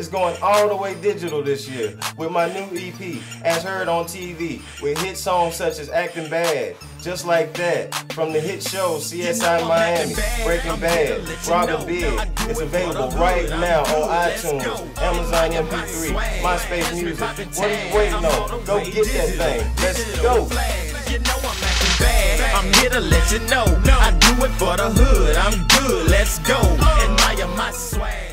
It's going all the way digital this year with my new EP, As Heard on TV, with hit songs such as Acting Bad, Just Like That, from the hit show CSI Miami, Breaking Bad, Rob & Big. It's available right now on iTunes, Amazon MP3, MySpace Music. What are you waiting on? Go get that thing. Let's go. You know I'm acting bad, I'm here to let you know, I do it for the hood, I'm good, let's go, admire my swag.